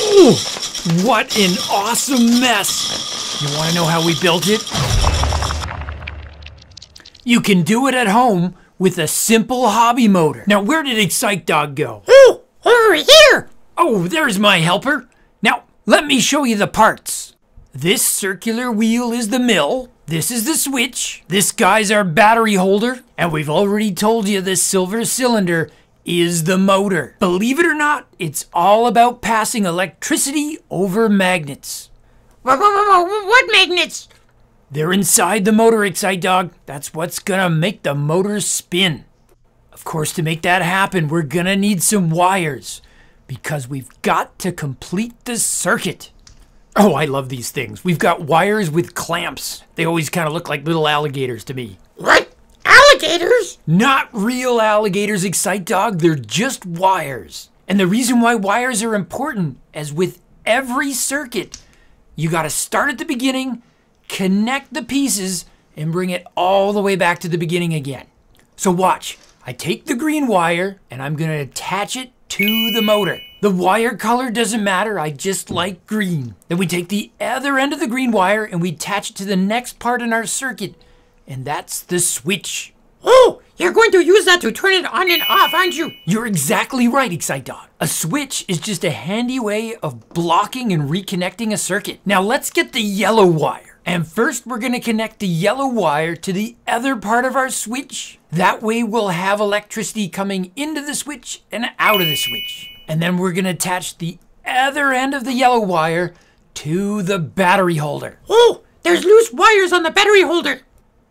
Ooh, what an awesome mess! You want to know how we built it? You can do it at home with a simple hobby motor. Now, where did Excite Dog go? Ooh, over here! Oh, there's my helper. Now, let me show you the parts. This circular wheel is the mill. This is the switch. This guy's our battery holder. And we've already told you this silver cylinder is the motor. Believe it or not, it's all about passing electricity over magnets. What magnets? They're inside the motor, Excite Dog. That's what's gonna make the motor spin. Of course, to make that happen, we're gonna need some wires, because we've got to complete the circuit. Oh, I love these things. We've got wires with clamps. They always kind of look like little alligators to me. What? Alligators? Not real alligators, Excite Dog. They're just wires. And the reason why wires are important, as with every circuit, you gotta start at the beginning, connect the pieces, and bring it all the way back to the beginning again. So watch. I take the green wire, and I'm gonna attach it to the motor. The wire color doesn't matter, I just like green. Then we take the other end of the green wire and we attach it to the next part in our circuit, and that's the switch. Oh, you're going to use that to turn it on and off, aren't you? You're exactly right, Excite Dog. A switch is just a handy way of blocking and reconnecting a circuit. Now let's get the yellow wire. And first we're gonna connect the yellow wire to the other part of our switch. That way we'll have electricity coming into the switch and out of the switch. And then we're gonna attach the other end of the yellow wire to the battery holder. Oh, there's loose wires on the battery holder.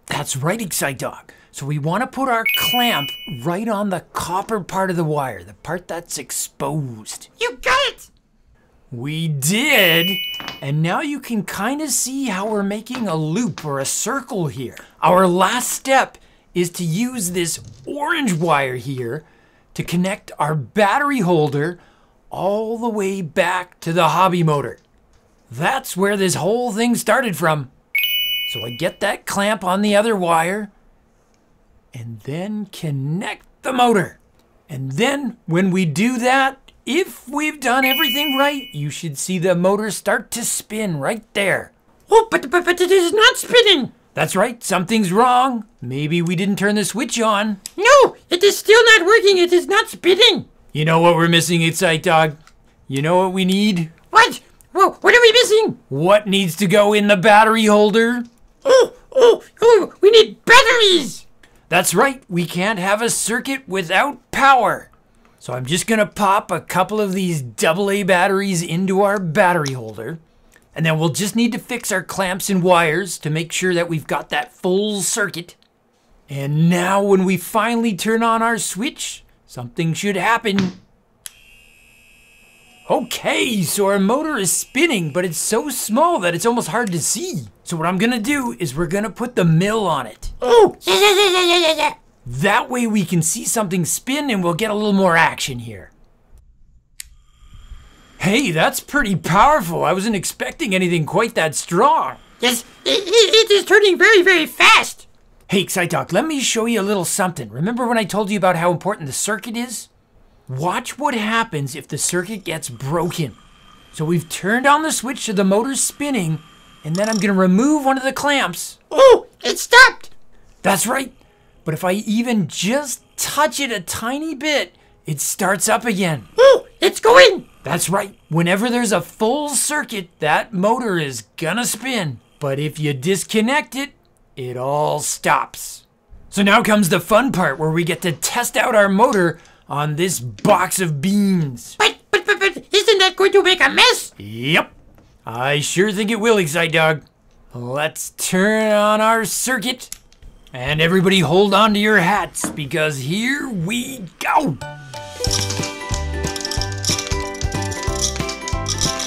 That's right, Excite Dog. So we wanna put our clamp right on the copper part of the wire, the part that's exposed. You got it! We did! And now you can kinda see how we're making a loop or a circle here. Our last step is to use this orange wire here to connect our battery holder all the way back to the hobby motor. That's where this whole thing started from. So I get that clamp on the other wire and then connect the motor. And then when we do that, if we've done everything right, you should see the motor start to spin right there. Oh, but it is not spinning. That's right, something's wrong. Maybe we didn't turn the switch on. No, it is still not working. It is not spinning. You know what we're missing, Excite Dog? You know what we need? What? Whoa, what are we missing? What needs to go in the battery holder? Oh, we need batteries. That's right, we can't have a circuit without power. So I'm just gonna pop a couple of these AA batteries into our battery holder. And then we'll just need to fix our clamps and wires to make sure that we've got that full circuit. And now when we finally turn on our switch, something should happen. Okay, so our motor is spinning, but it's so small that it's almost hard to see. So what I'm gonna do is we're gonna put the mill on it. Oh, yeah. That way we can see something spin and we'll get a little more action here. Hey, that's pretty powerful. I wasn't expecting anything quite that strong. Yes, it is turning very, very fast. Hey, Excite Dog, let me show you a little something. Remember when I told you about how important the circuit is? Watch what happens if the circuit gets broken. So we've turned on the switch so the motor's spinning, and then I'm gonna remove one of the clamps. Oh, it stopped. That's right. But if I even just touch it a tiny bit, it starts up again. Oh, it's going. That's right. Whenever there's a full circuit, that motor is gonna spin. But if you disconnect it, it all stops. So now comes the fun part where we get to test out our motor on this box of beans. But isn't that going to make a mess? Yep. I sure think it will, Excite Dog. Let's turn on our circuit. And everybody hold on to your hats because here we go.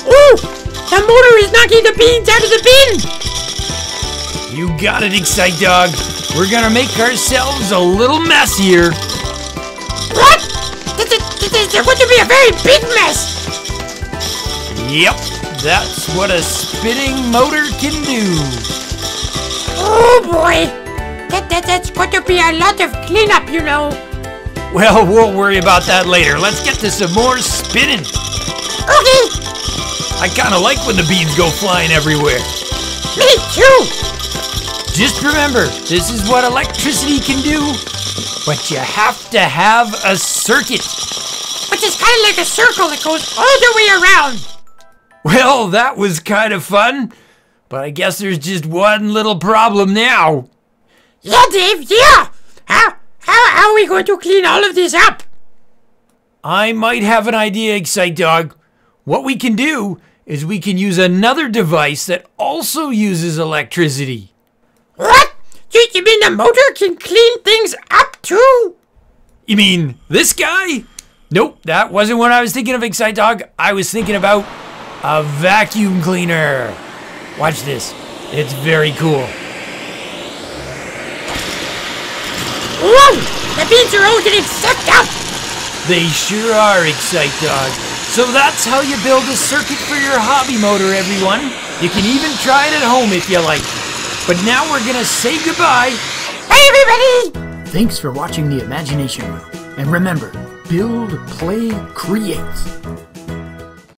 Ooh! The motor is knocking the beans out of the bin! You got it, Excite Dog. We're gonna make ourselves a little mess here. What? There's going to be a very big mess! Yep, that's what a spinning motor can do. Oh boy! That's going to be a lot of cleanup, you know. Well, we'll worry about that later. Let's get to some more spinning. Okay. I kind of like when the beans go flying everywhere. Me too. Just remember, this is what electricity can do, but you have to have a circuit. Which is kind of like a circle that goes all the way around. Well, that was kind of fun, but I guess there's just one little problem now. Yeah, Dave, yeah. How are we going to clean all of this up? I might have an idea, Excite Dog. What we can do is we can use another device that also uses electricity. What? You mean the motor can clean things up too? You mean this guy? Nope, that wasn't what I was thinking of, Excite Dog. I was thinking about a vacuum cleaner. Watch this. It's very cool. Whoa! The beans are all getting sucked up! They sure are, Excite Dog. So that's how you build a circuit for your hobby motor, everyone. You can even try it at home if you like. But now we're gonna say goodbye. Hey, everybody! Thanks for watching the Imagination Room. And remember, build, play, create.